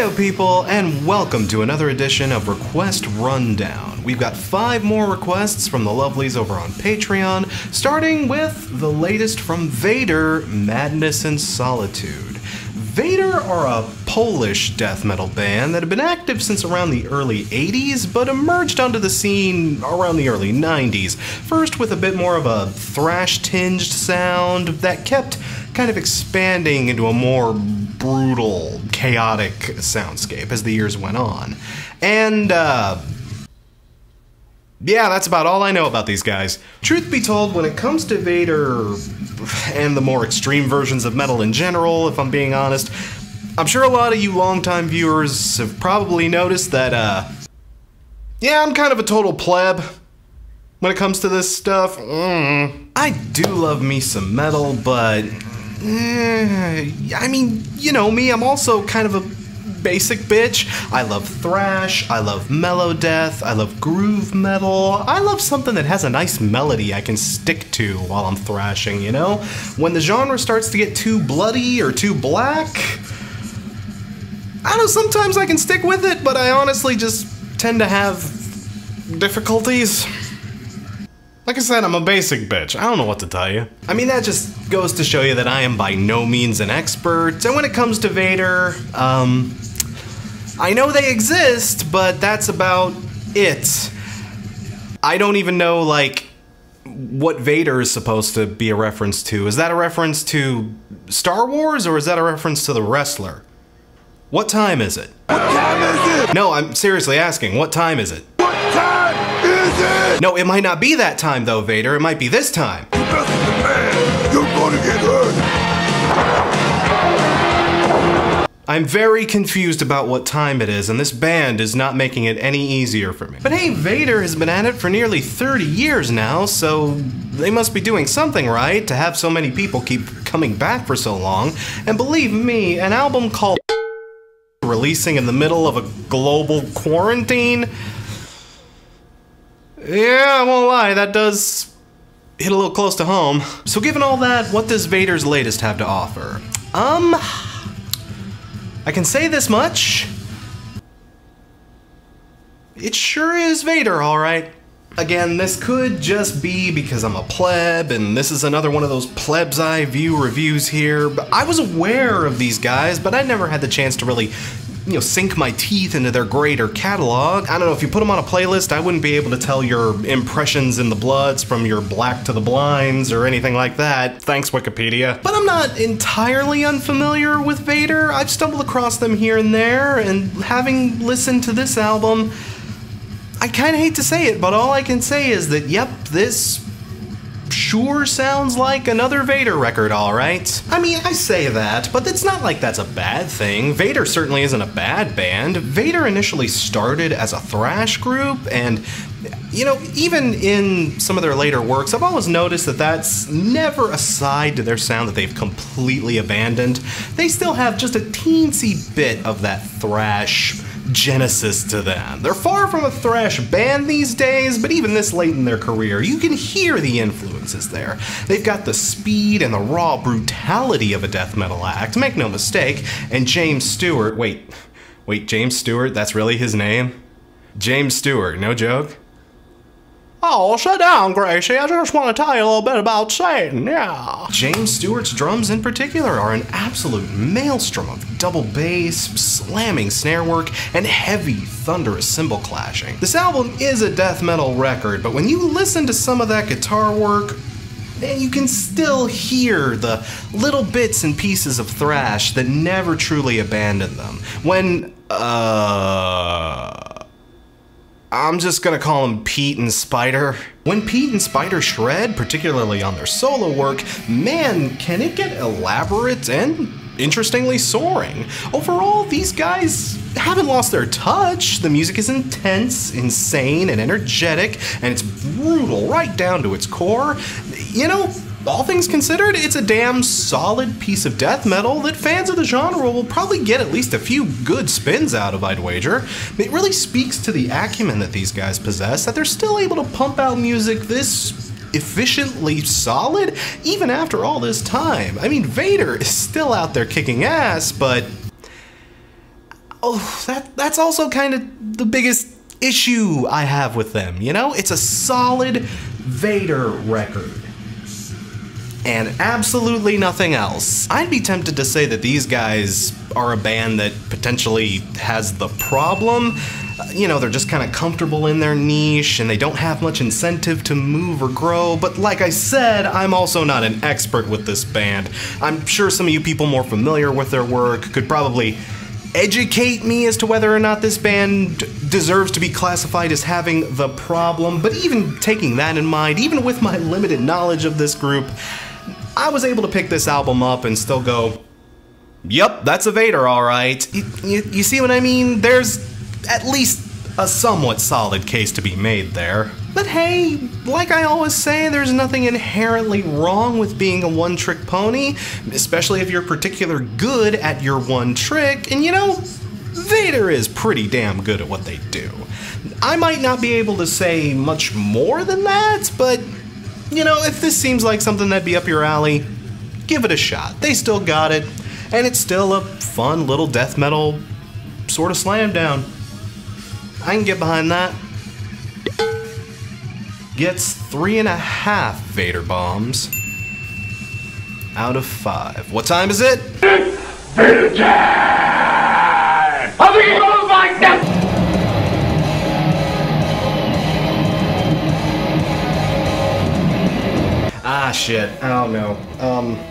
Heyo people, and welcome to another edition of Request Rundown. We've got 5 more requests from the lovelies over on Patreon, starting with the latest from Vader, Madness and Solitude. Vader are a Polish death metal band that have been active since around the early 80s, but emerged onto the scene around the early 90s, first with a bit more of a thrash-tinged sound that kept kind of expanding into a more brutal, chaotic soundscape as the years went on. And, yeah, that's about all I know about these guys. Truth be told, when it comes to Vader and the more extreme versions of metal in general, if I'm being honest, I'm sure a lot of you longtime viewers have probably noticed that, yeah, I'm kind of a total pleb when it comes to this stuff. I do love me some metal, but, I mean, you know me, I'm also kind of a basic bitch. I love thrash, I love mellow death, I love groove metal, I love something that has a nice melody I can stick to while I'm thrashing, you know? When the genre starts to get too bloody or too black, I don't know, sometimes I can stick with it, but I honestly just tend to have difficulties. Like I said, I'm a basic bitch. I don't know what to tell you. I mean, that just goes to show you that I am by no means an expert. And when it comes to Vader, I know they exist, but that's about it. I don't even know, like, what Vader is supposed to be a reference to. Is that a reference to Star Wars, or is that a reference to The Wrestler? What time is it? What time is it? No, I'm seriously asking, what time is it? No, it might not be that time though, Vader. It might be this time. You mess with the man, you're gonna get hurt. I'm very confused about what time it is, and this band is not making it any easier for me. But hey, Vader has been at it for nearly 30 years now, so they must be doing something right to have so many people keep coming back for so long. And believe me, an album called releasing in the middle of a global quarantine? Yeah, I won't lie, that does hit a little close to home. So given all that, what does Vader's latest have to offer? I can say this much. It sure is Vader, all right. Again, this could just be because I'm a pleb, and this is another one of those pleb's eye view reviews here. But I was aware of these guys, but I never had the chance to really, you know, sink my teeth into their greater catalog. I don't know, if you put them on a playlist, I wouldn't be able to tell your impressions in the Bloods from your Black to the Blinds or anything like that. Thanks, Wikipedia. But I'm not entirely unfamiliar with Vader. I've stumbled across them here and there, and having listened to this album, I kinda hate to say it, but all I can say is that, yep, this sure sounds like another Vader record, all right. I mean, I say that, but it's not like that's a bad thing. Vader certainly isn't a bad band. Vader initially started as a thrash group, and, you know, even in some of their later works, I've always noticed that that's never a side to their sound that they've completely abandoned. They still have just a teensy bit of that thrash genesis to them. They're far from a thrash band these days, but even this late in their career, you can hear the influences there. They've got the speed and the raw brutality of a death metal act, make no mistake, and James Stewart, wait, James Stewart, that's really his name? James Stewart, no joke? Oh, sit down, Gracie. I just want to tell you a little bit about Satan, yeah. James Stewart's drums in particular are an absolute maelstrom of double bass, slamming snare work, and heavy, thunderous cymbal clashing. This album is a death metal record, but when you listen to some of that guitar work, and you can still hear the little bits and pieces of thrash that never truly abandoned them. When, I'm just gonna call them Pete and Spider. When Pete and Spider shred, particularly on their solo work, man, can it get elaborate and interestingly soaring. Overall, these guys haven't lost their touch. The music is intense, insane, and energetic, and it's brutal right down to its core. You know, all things considered, it's a damn solid piece of death metal that fans of the genre will probably get at least a few good spins out of, I'd wager. It really speaks to the acumen that these guys possess, that they're still able to pump out music this efficiently solid, even after all this time. I mean, Vader is still out there kicking ass, but oh, that's also kind of the biggest issue I have with them, you know? It's a solid Vader record. And absolutely nothing else. I'd be tempted to say that these guys are a band that potentially has the problem. You know, they're just kind of comfortable in their niche and they don't have much incentive to move or grow. But like I said, I'm also not an expert with this band. I'm sure some of you people more familiar with their work could probably educate me as to whether or not this band deserves to be classified as having the problem. But even taking that in mind, even with my limited knowledge of this group, I was able to pick this album up and still go, yep, that's a Vader, all right. You see what I mean? There's at least a somewhat solid case to be made there. But hey, like I always say, there's nothing inherently wrong with being a one-trick pony, especially if you're particularly good at your one trick, and you know, Vader is pretty damn good at what they do. I might not be able to say much more than that, but you know, if this seems like something that'd be up your alley, give it a shot. They still got it, and it's still a fun little death metal sort of slam down. I can get behind that. Gets 3.5 Vader bombs out of 5. What time is it? It's Vader time! I think it goes like that! Ah, shit. Oh, no.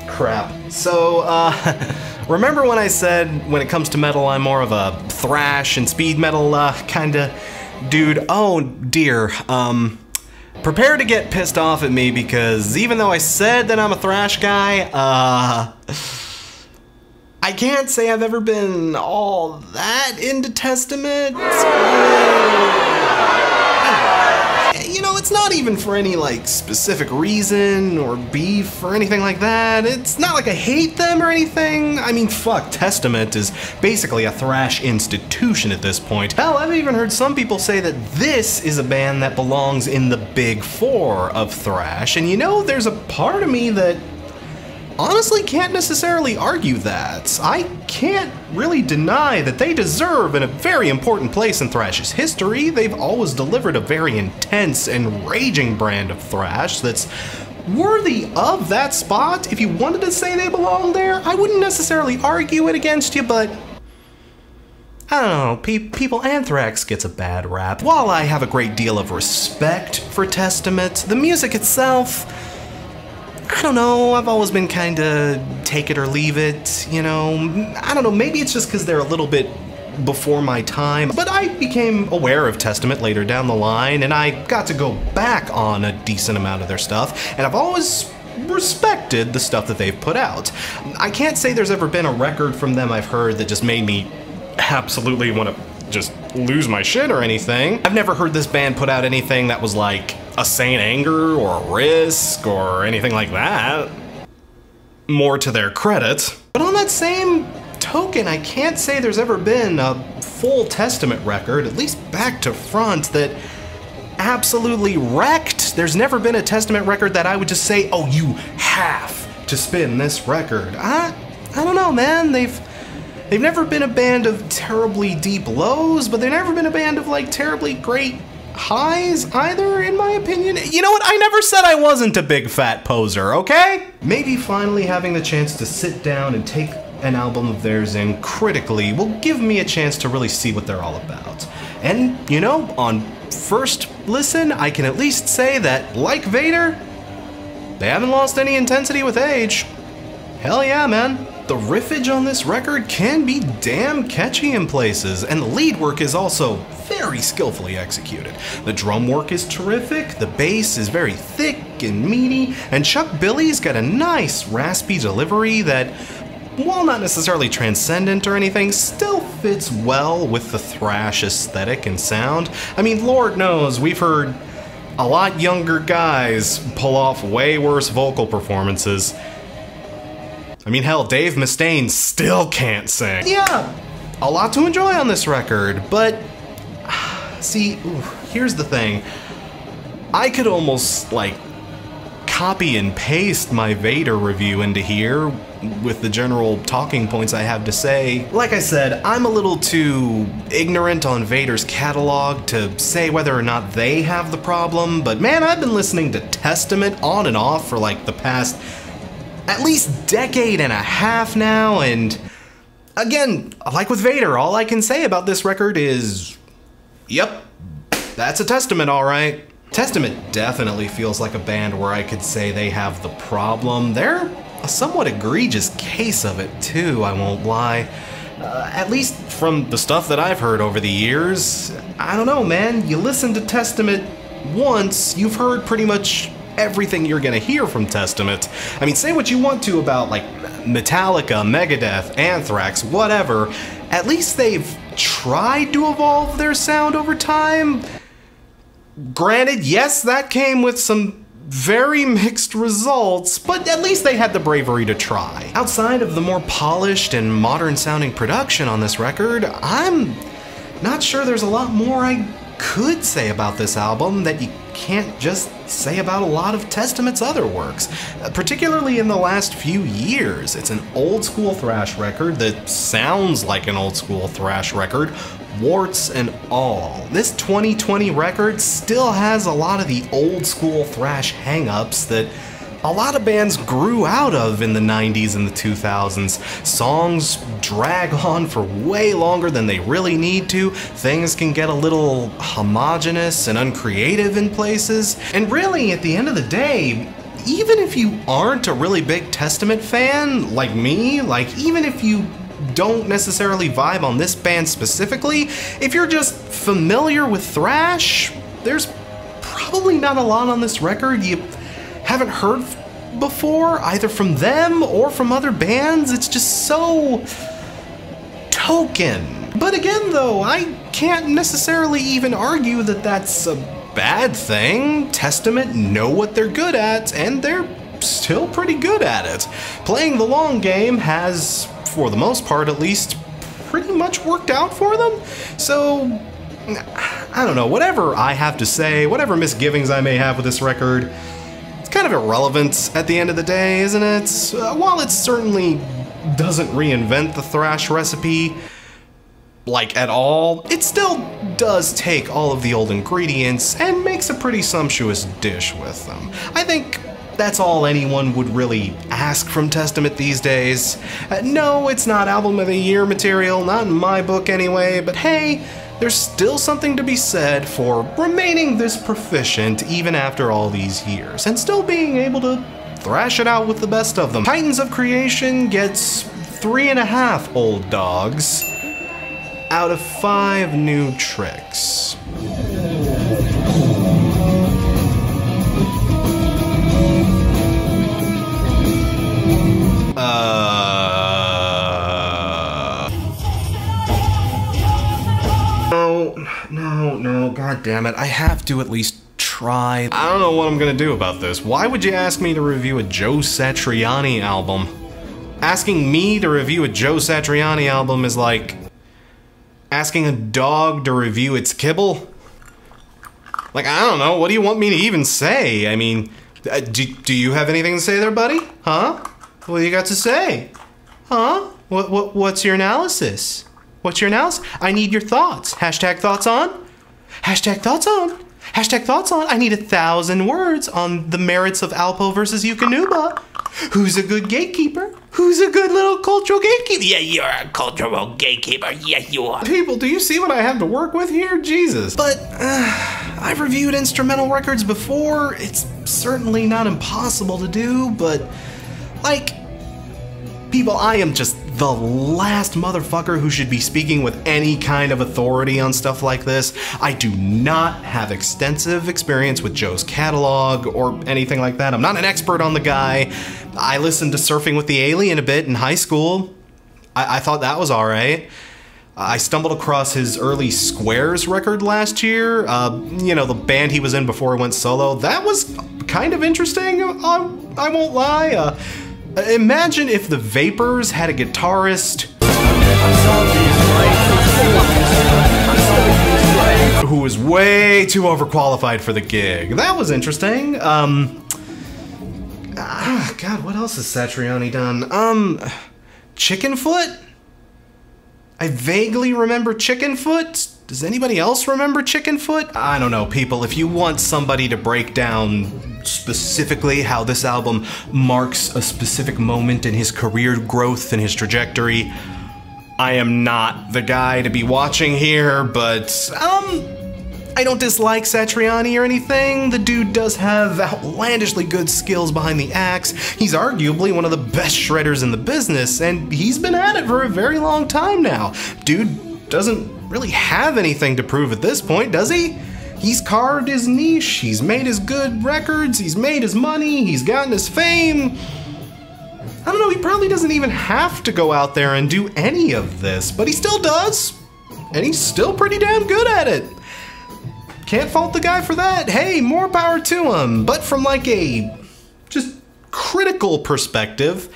Crap. So, remember when I said when it comes to metal, I'm more of a thrash and speed metal kinda dude? Oh, dear. Prepare to get pissed off at me because even though I said that I'm a thrash guy, I can't say I've ever been all that into Testament. You know, it's not even for any, like, specific reason or beef or anything like that. It's not like I hate them or anything. I mean, fuck, Testament is basically a thrash institution at this point. Hell, I've even heard some people say that this is a band that belongs in the big four of thrash. And you know, there's a part of me that honestly can't necessarily argue that. I can't really deny that they deserve a very important place in thrash's history. They've always delivered a very intense and raging brand of thrash that's worthy of that spot. If you wanted to say they belong there, I wouldn't necessarily argue it against you, but I don't know, people, Anthrax gets a bad rap. While I have a great deal of respect for Testament, the music itself, I don't know, I've always been kinda take it or leave it, you know? I don't know, maybe it's just cause they're a little bit before my time, but I became aware of Testament later down the line and I got to go back on a decent amount of their stuff, and I've always respected the stuff that they've put out. I can't say there's ever been a record from them I've heard that just made me absolutely wanna just lose my shit or anything. I've never heard this band put out anything that was like a Saint Anger or a Risk or anything like that. More to their credit. But on that same token, I can't say there's ever been a full Testament record, at least back to front, that absolutely wrecked. There's never been a Testament record that I would just say, oh, you have to spin this record. I don't know, man. They've never been a band of terribly deep lows, but they've never been a band of like terribly great highs either, in my opinion. You know what? I never said I wasn't a big fat poser, okay? Maybe finally having the chance to sit down and take an album of theirs in critically will give me a chance to really see what they're all about. And, you know, on first listen, I can at least say that, like Vader, they haven't lost any intensity with age. Hell yeah, man. The riffage on this record can be damn catchy in places, and the lead work is also very skillfully executed. The drum work is terrific, the bass is very thick and meaty, and Chuck Billy's got a nice raspy delivery that, while not necessarily transcendent or anything, still fits well with the thrash aesthetic and sound. I mean, Lord knows we've heard a lot younger guys pull off way worse vocal performances. I mean, hell, Dave Mustaine still can't sing. Yeah, a lot to enjoy on this record, but see, here's the thing. I could almost, like, copy and paste my Vader review into here with the general talking points I have to say. Like I said, I'm a little too ignorant on Vader's catalog to say whether or not they have the problem, but man, I've been listening to Testament on and off for like the past at least decade and a half now, and again, like with Vader, all I can say about this record is, yep, that's a Testament, all right. Testament definitely feels like a band where I could say they have the problem. They're a somewhat egregious case of it too, I won't lie. At least from the stuff that I've heard over the years. I don't know, man, you listen to Testament once, you've heard pretty much everything you're gonna hear from Testament. I mean, say what you want to about like Metallica, Megadeth, Anthrax, whatever. At least they've tried to evolve their sound over time. Granted, yes, that came with some very mixed results, but at least they had the bravery to try. Outside of the more polished and modern sounding production on this record, I'm not sure there's a lot more I could say about this album that you can't just say about a lot of Testament's other works, particularly in the last few years. It's an old school thrash record that sounds like an old school thrash record, warts and all. This 2020 record still has a lot of the old school thrash hang-ups that a lot of bands grew out of in the 90s and the 2000s. Songs drag on for way longer than they really need to, things can get a little homogenous and uncreative in places, and really, at the end of the day, even if you aren't a really big Testament fan, like me, like even if you don't necessarily vibe on this band specifically, if you're just familiar with thrash, there's probably not a lot on this record you haven't heard before, either from them or from other bands. It's just so token. But again, though, I can't necessarily even argue that that's a bad thing. Testament know what they're good at, and they're still pretty good at it. Playing the long game has, for the most part at least, pretty much worked out for them. So, I don't know, whatever I have to say, whatever misgivings I may have with this record, kind of irrelevant at the end of the day, isn't it? While it certainly doesn't reinvent the thrash recipe, like at all, it still does take all of the old ingredients and makes a pretty sumptuous dish with them. I think that's all anyone would really ask from Testament these days. No, it's not album of the year material, not in my book anyway, but hey, there's still something to be said for remaining this proficient even after all these years, and still being able to thrash it out with the best of them. Titans of Creation gets 3.5 old dogs out of 5 new tricks. No, god damn it! I have to at least try. I don't know what I'm gonna do about this. Why would you ask me to review a Joe Satriani album? Asking me to review a Joe Satriani album is like asking a dog to review its kibble. Like, I don't know, what do you want me to even say? I mean, do you have anything to say there, buddy? Huh? What do you got to say? Huh? What's your analysis? What's your analysis? I need your thoughts. Hashtag thoughts on. Hashtag thoughts on. Hashtag thoughts on. I need 1,000 words on the merits of Alpo versus Yukonuba. Who's a good gatekeeper? Who's a good little cultural gatekeeper? Yeah, you're a cultural gatekeeper. Yeah, you are. People, do you see what I have to work with here? Jesus. But I've reviewed instrumental records before. It's certainly not impossible to do, but like, people, I am just the last motherfucker who should be speaking with any kind of authority on stuff like this. I do not have extensive experience with Joe's catalog or anything like that. I'm not an expert on the guy. I listened to Surfing with the Alien a bit in high school. I thought that was all right. I stumbled across his early Squares record last year. You know, the band he was in before he went solo. That was kind of interesting, I won't lie. Imagine if the Vapors had a guitarist who was way too overqualified for the gig. That was interesting. God, what else has Satriani done? Chickenfoot? I vaguely remember Chickenfoot. Does anybody else remember Chickenfoot? I don't know, people. If you want somebody to break down specifically how this album marks a specific moment in his career growth and his trajectory, I am not the guy to be watching here, but I don't dislike Satriani or anything. The dude does have outlandishly good skills behind the axe. He's arguably one of the best shredders in the business, and he's been at it for a very long time now. Dude doesn't really have anything to prove at this point, does he? He's carved his niche, he's made his good records, he's made his money, he's gotten his fame. I don't know, he probably doesn't even have to go out there and do any of this, but he still does, and he's still pretty damn good at it. Can't fault the guy for that. Hey, more power to him. But from like a just critical perspective,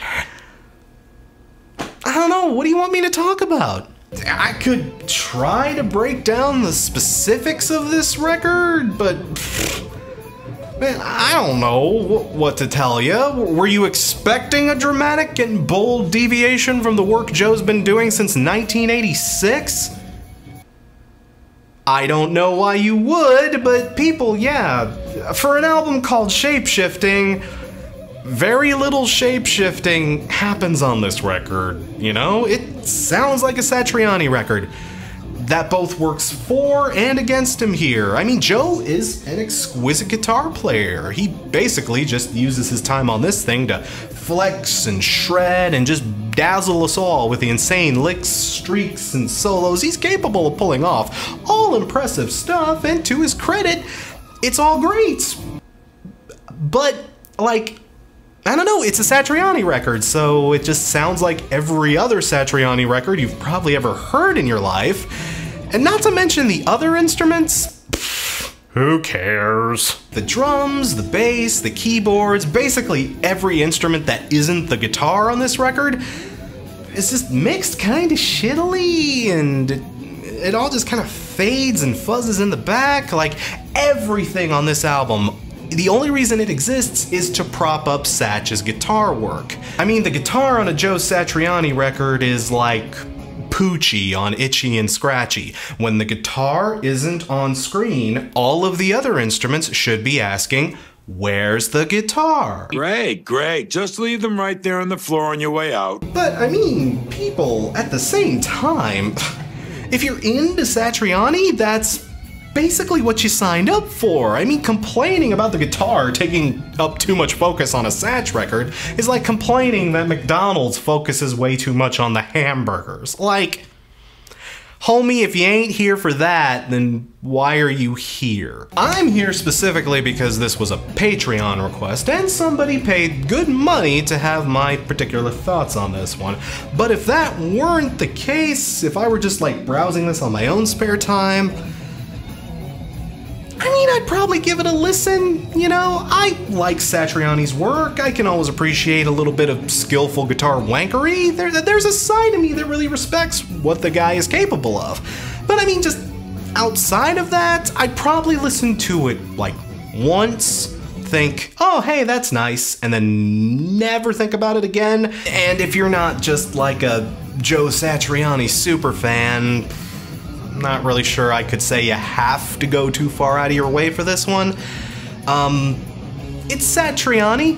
I don't know, what do you want me to talk about? I could try to break down the specifics of this record, but man, I don't know what to tell you. Were you expecting a dramatic and bold deviation from the work Joe's been doing since 1986? I don't know why you would, but people, yeah, for an album called Shapeshifting, very little shapeshifting happens on this record, you know? It sounds like a Satriani record. That both works for and against him here. I mean, Joe is an exquisite guitar player. He basically just uses his time on this thing to flex and shred and just dazzle us all with the insane licks, streaks, and solos he's capable of pulling off. All impressive stuff, and to his credit, it's all great. But, like, I don't know, it's a Satriani record, so it just sounds like every other Satriani record you've probably ever heard in your life. And not to mention the other instruments. Who cares? The drums, the bass, the keyboards, basically every instrument that isn't the guitar on this record is just mixed kind of shittily, and it all just kind of fades and fuzzes in the back. Like, everything on this album, the only reason it exists is to prop up Satch's guitar work. I mean, the guitar on a Joe Satriani record is like Poochie on Itchy and Scratchy. When the guitar isn't on screen, all of the other instruments should be asking, where's the guitar? Great. Just leave them right there on the floor on your way out. But I mean, people, at the same time, if you're into Satriani, that's basically what you signed up for. I mean, complaining about the guitar taking up too much focus on a Satch record is like complaining that McDonald's focuses way too much on the hamburgers. Like, homie, if you ain't here for that, then why are you here? I'm here specifically because this was a Patreon request, and somebody paid good money to have my particular thoughts on this one. But if that weren't the case, if I were just like browsing this on my own spare time, I mean, I'd probably give it a listen, you know? I like Satriani's work. I can always appreciate a little bit of skillful guitar wankery. There's a side of me that really respects what the guy is capable of. But I mean, just outside of that, I'd probably listen to it like once, think, oh, hey, that's nice, and then never think about it again. And if you're not just like a Joe Satriani super fan, not really sure I could say you have to go too far out of your way for this one. It's Satriani,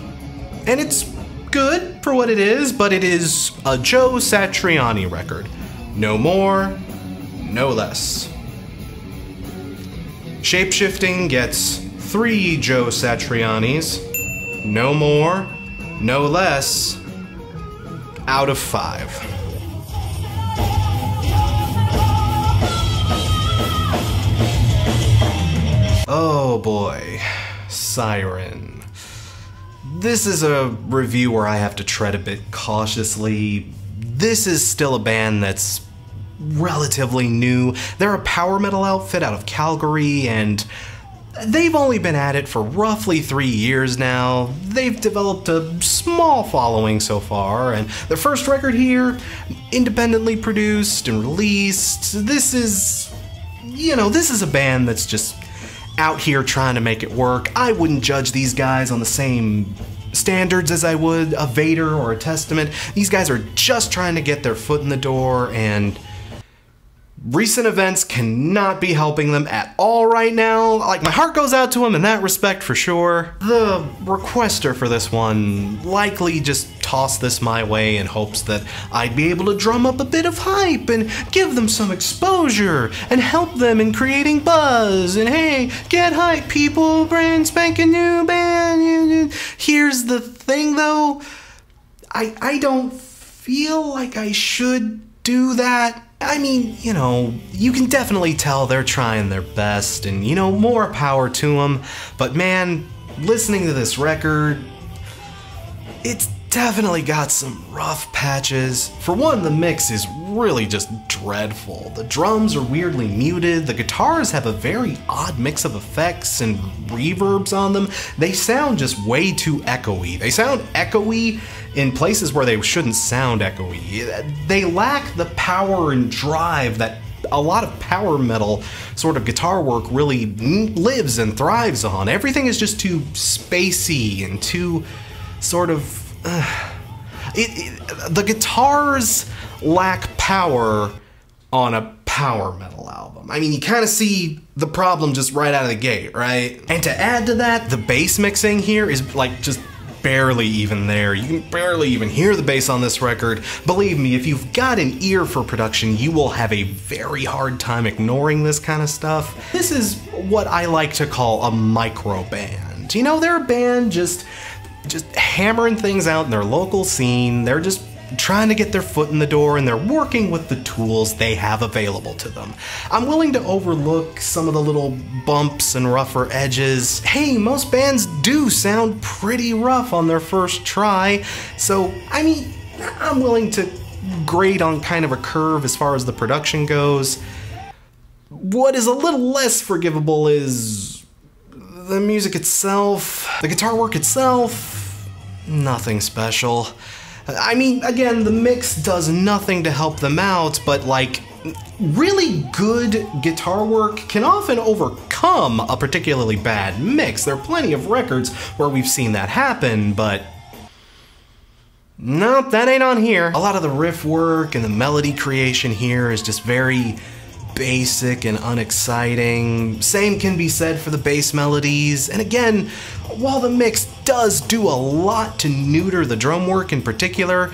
and it's good for what it is, but it is a Joe Satriani record. No more, no less. Shapeshifting gets 3 Joe Satrianis, no more, no less, out of 5. Oh boy, Syryn. This is a review where I have to tread a bit cautiously. This is still a band that's relatively new. They're a power metal outfit out of Calgary, and they've only been at it for roughly 3 years now. They've developed a small following so far, and their first record here, independently produced and released. This is, you know, this is a band that's just out here trying to make it work. I wouldn't judge these guys on the same standards as I would a Vader or a Testament. These guys are just trying to get their foot in the door, and recent events cannot be helping them at all right now. Like, my heart goes out to them in that respect for sure. The requester for this one likely just tossed this my way in hopes that I'd be able to drum up a bit of hype and give them some exposure and help them in creating buzz. And hey, get hype people, brand spanking new band. Here's the thing though, I don't feel like I should do that. I mean, you know, you can definitely tell they're trying their best, and, you know, more power to them, but man, listening to this record, it's definitely got some rough patches. For one, the mix is really just dreadful. The drums are weirdly muted, the guitars have a very odd mix of effects and reverbs on them. They sound just way too echoey. They sound echoey in places where they shouldn't sound echoey. They lack the power and drive that a lot of power metal sort of guitar work really lives and thrives on. Everything is just too spacey and too sort of... the guitars lack power on a power metal album. I mean, you kind of see the problem just right out of the gate, right? And to add to that, the bass mixing here is like just barely even there. You can barely even hear the bass on this record. Believe me, if you've got an ear for production, you will have a very hard time ignoring this kind of stuff. This is what I like to call a micro band. You know, they're a band just hammering things out in their local scene. They're just trying to get their foot in the door, and they're working with the tools they have available to them. I'm willing to overlook some of the little bumps and rougher edges. Hey, most bands do sound pretty rough on their first try, so I mean, I'm willing to grade on kind of a curve as far as the production goes. What is a little less forgivable is the music itself, the guitar work itself, nothing special. I mean, again, the mix does nothing to help them out, but like, really good guitar work can often overcome a particularly bad mix. There are plenty of records where we've seen that happen, but nope, that ain't on here. A lot of the riff work and the melody creation here is just very basic and unexciting. Same can be said for the bass melodies. And again, while the mix does do a lot to neuter the drum work in particular,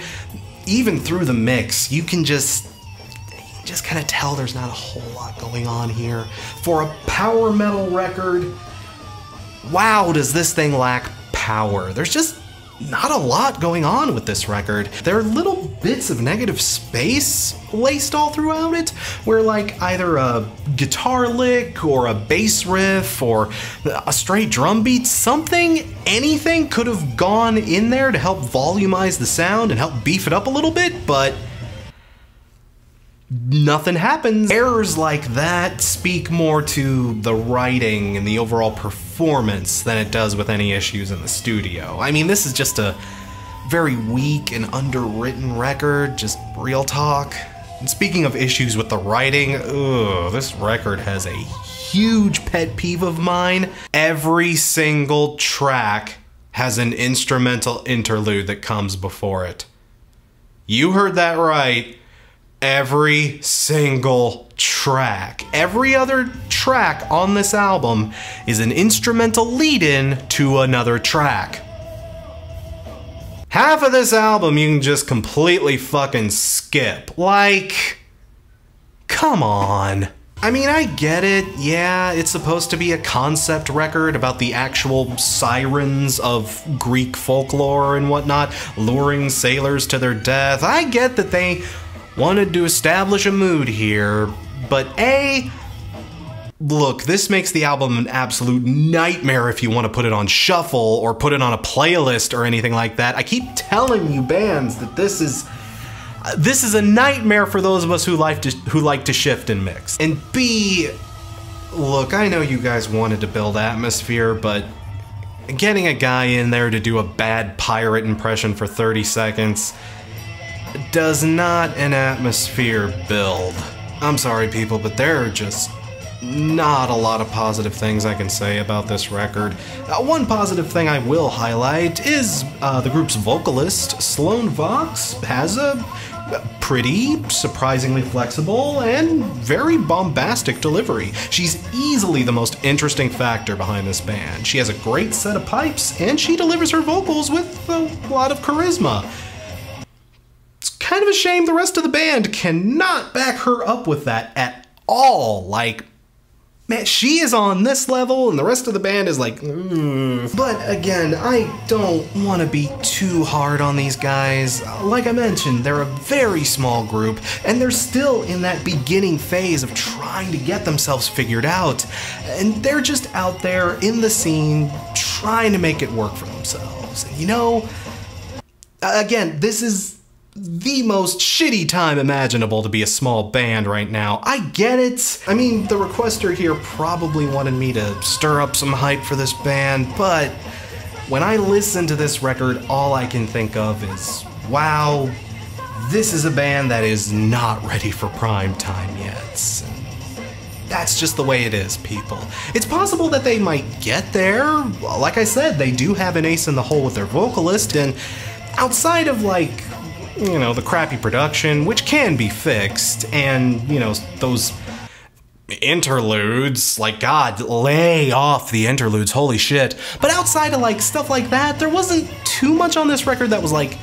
even through the mix, you can just kind of tell there's not a whole lot going on here. For a power metal record, wow, does this thing lack power. There's just not a lot going on with this record. There are little bits of negative space laced all throughout it, where like either a guitar lick or a bass riff or a stray drum beat, something, anything could have gone in there to help volumize the sound and help beef it up a little bit, but nothing happens. Errors like that speak more to the writing and the overall performance than it does with any issues in the studio. I mean, this is just a very weak and underwritten record, just real talk. And speaking of issues with the writing, ugh, this record has a huge pet peeve of mine. Every single track has an instrumental interlude that comes before it. You heard that right. Every single track. Every other track on this album is an instrumental lead-in to another track. Half of this album you can just completely fucking skip. Like, come on. I mean, I get it. Yeah, it's supposed to be a concept record about the actual sirens of Greek folklore and whatnot, luring sailors to their death. I get that they wanted to establish a mood here, but A, look, this makes the album an absolute nightmare if you want to put it on shuffle or put it on a playlist or anything like that. I keep telling you bands that this is a nightmare for those of us who like to shift and mix. And B, look, I know you guys wanted to build atmosphere, but getting a guy in there to do a bad pirate impression for 30 seconds does not an atmosphere build. I'm sorry people, but there are just not a lot of positive things I can say about this record. One positive thing I will highlight is the group's vocalist, Sloane Vox, has a pretty, surprisingly flexible, and very bombastic delivery. She's easily the most interesting factor behind this band. She has a great set of pipes, and she delivers her vocals with a lot of charisma. It's kind of a shame the rest of the band cannot back her up with that at all. Like, man, she is on this level, and the rest of the band is like, But again, I don't want to be too hard on these guys. Like I mentioned, they're a very small group, and they're still in that beginning phase of trying to get themselves figured out. And they're just out there in the scene trying to make it work for themselves. And you know, again, this is the most shitty time imaginable to be a small band right now. I get it. I mean, the requester here probably wanted me to stir up some hype for this band, but when I listen to this record, all I can think of is, wow, this is a band that is not ready for prime time yet. That's just the way it is, people. It's possible that they might get there. Like I said, they do have an ace in the hole with their vocalist, and outside of, like, you know, the crappy production, which can be fixed, and, you know, those interludes, like, God, lay off the interludes, holy shit. But outside of, like, stuff like that, there wasn't too much on this record that was, like,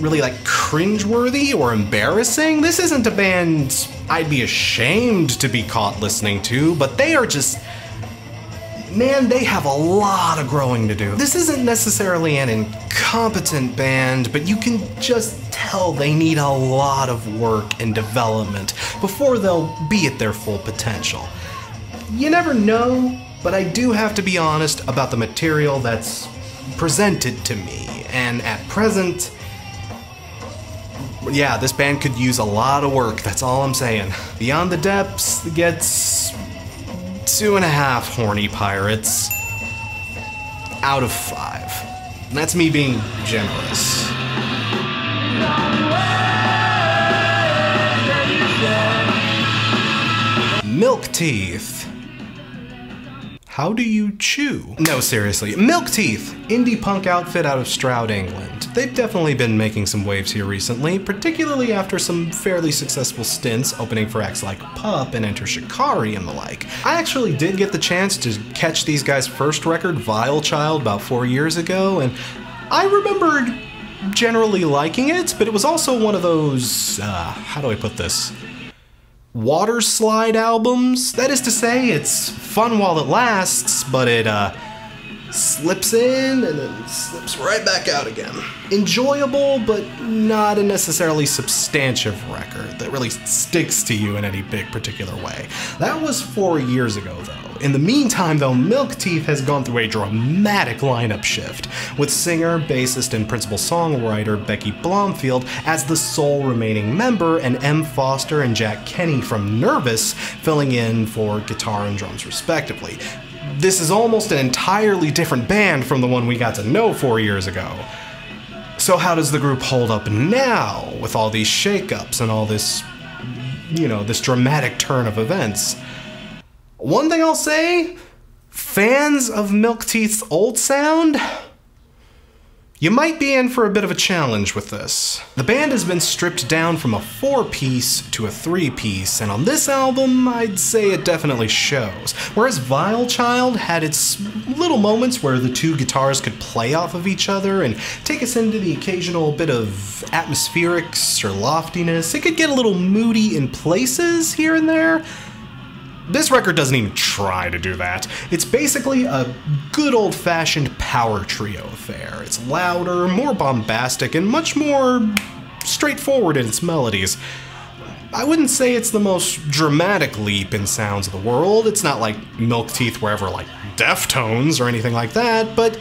really, like, cringeworthy or embarrassing. This isn't a band I'd be ashamed to be caught listening to, but they are just, man, they have a lot of growing to do. This isn't necessarily an incompetent band, but you can just tell they need a lot of work and development before they'll be at their full potential. You never know, but I do have to be honest about the material that's presented to me, and at present, yeah, this band could use a lot of work, that's all I'm saying. Beyond the Depths gets 2.5 horny pirates out of 5. And that's me being generous. Milk Teeth. How do you chew? No, seriously. Milk Teeth, indie punk outfit out of Stroud, England. They've definitely been making some waves here recently, particularly after some fairly successful stints opening for acts like Pup and Enter Shikari and the like. I actually did get the chance to catch these guys' first record, Vile Child, about 4 years ago, and I remembered generally liking it, but it was also one of those, how do I put this? Water slide albums. That is to say, it's fun while it lasts, but it slips in and then slips right back out again. Enjoyable, but not a necessarily substantive record that really sticks to you in any big particular way. That was 4 years ago, though. In the meantime, though, Milk Teeth has gone through a dramatic lineup shift, with singer, bassist, and principal songwriter Becky Blomfield as the sole remaining member, and M. Foster and Jack Kenny from Nervous filling in for guitar and drums, respectively. This is almost an entirely different band from the one we got to know 4 years ago. So how does the group hold up now with all these shakeups and all this, you know, this dramatic turn of events? One thing I'll say, fans of Milk Teeth's old sound, you might be in for a bit of a challenge with this. The band has been stripped down from a 4-piece to a 3-piece, and on this album, I'd say it definitely shows. Whereas Vile Child had its little moments where the two guitars could play off of each other and take us into the occasional bit of atmospherics or loftiness, it could get a little moody in places here and there. This record doesn't even try to do that. It's basically a good old-fashioned power trio affair. It's louder, more bombastic, and much more straightforward in its melodies. I wouldn't say it's the most dramatic leap in sounds of the world. It's not like Milk Teeth were ever like Deftones or anything like that, but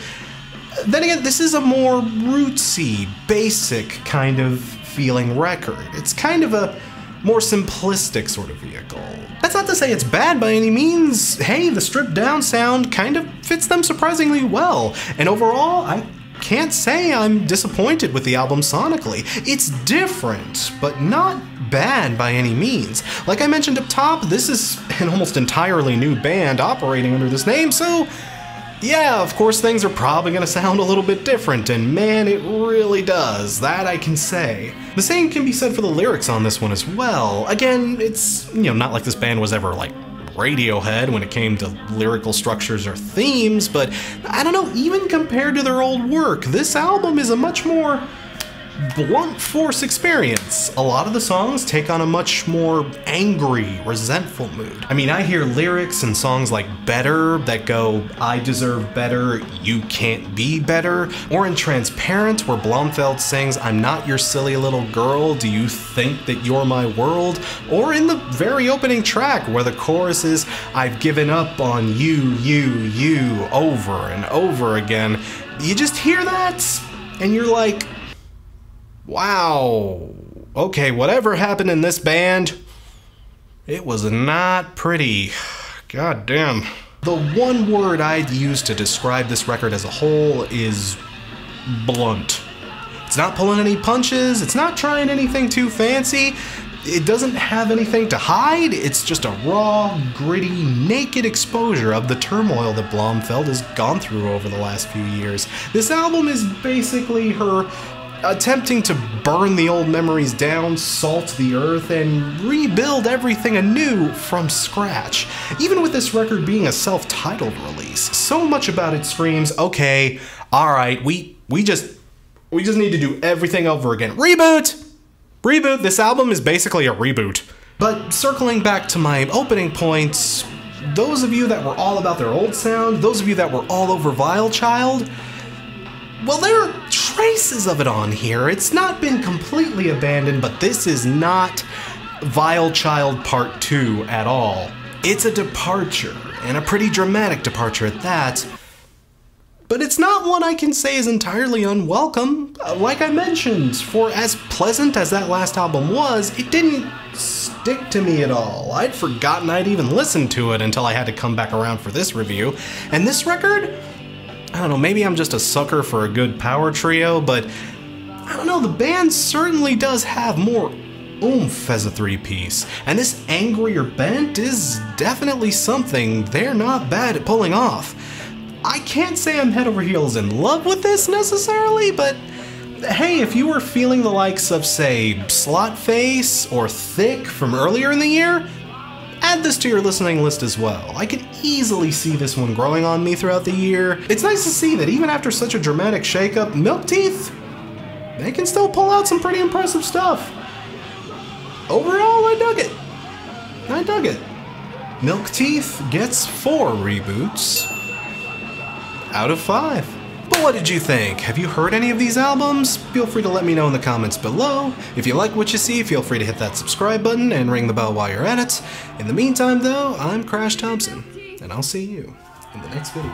then again, this is a more rootsy, basic kind of feeling record. It's kind of a more simplistic sort of vehicle. That's not to say it's bad by any means. Hey, the stripped down sound kind of fits them surprisingly well. And overall, I Can't say I'm disappointed with the album sonically. It's different, but not bad by any means. Like I mentioned up top, this is an almost entirely new band operating under this name, so yeah, of course things are probably gonna sound a little bit different, and man, it really does. That I can say. The same can be said for the lyrics on this one as well. Again, it's, you know, not like this band was ever like Radiohead when it came to lyrical structures or themes, but I don't know, even compared to their old work, this album is a much more blunt force experience. A lot of the songs take on a much more angry, resentful mood. I mean, I hear lyrics and songs like Better that go, I deserve better, you can't be better, or in Transparent where Blomfeld sings, I'm not your silly little girl, do you think that you're my world? Or in the very opening track where the chorus is, I've given up on you, you, over and over again. You just hear that and you're like, wow, okay, whatever happened in this band, it was not pretty. God damn. The one word I'd use to describe this record as a whole is blunt. It's not pulling any punches, it's not trying anything too fancy, it doesn't have anything to hide, it's just a raw, gritty, naked exposure of the turmoil that Blomfeld has gone through over the last few years. This album is basically her attempting to burn the old memories down, salt the earth, and rebuild everything anew from scratch. Even with this record being a self-titled release, so much about it screams, okay, alright, we just need to do everything over again. Reboot! Reboot! This album is basically a reboot. But circling back to my opening points, those of you that were all about their old sound, those of you that were all over Vile Child, well, there are traces of it on here. It's not been completely abandoned, but this is not Vile Child Part 2 at all. It's a departure, and a pretty dramatic departure at that. But it's not one I can say is entirely unwelcome. Like I mentioned, for as pleasant as that last album was, it didn't stick to me at all. I'd forgotten I'd even listened to it until I had to come back around for this review. And this record? I don't know, maybe I'm just a sucker for a good power trio, but I don't know, the band certainly does have more oomph as a three-piece, and this angrier bent is definitely something they're not bad at pulling off. I can't say I'm head over heels in love with this necessarily, but hey, if you were feeling the likes of, say, Slotface or Thick from earlier in the year, add this to your listening list as well. I could easily see this one growing on me throughout the year. It's nice to see that even after such a dramatic shakeup, Milk Teeth, they can still pull out some pretty impressive stuff. Overall, I dug it. I dug it. Milk Teeth gets 4 reboots out of 5. But what did you think? Have you heard any of these albums? Feel free to let me know in the comments below. If you like what you see, feel free to hit that subscribe button and ring the bell while you're at it. In the meantime though, I'm Crash Thompson, and I'll see you in the next video.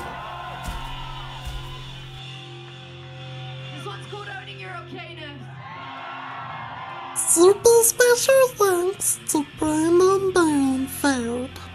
Super special thanks to Bramon Bairnfeld.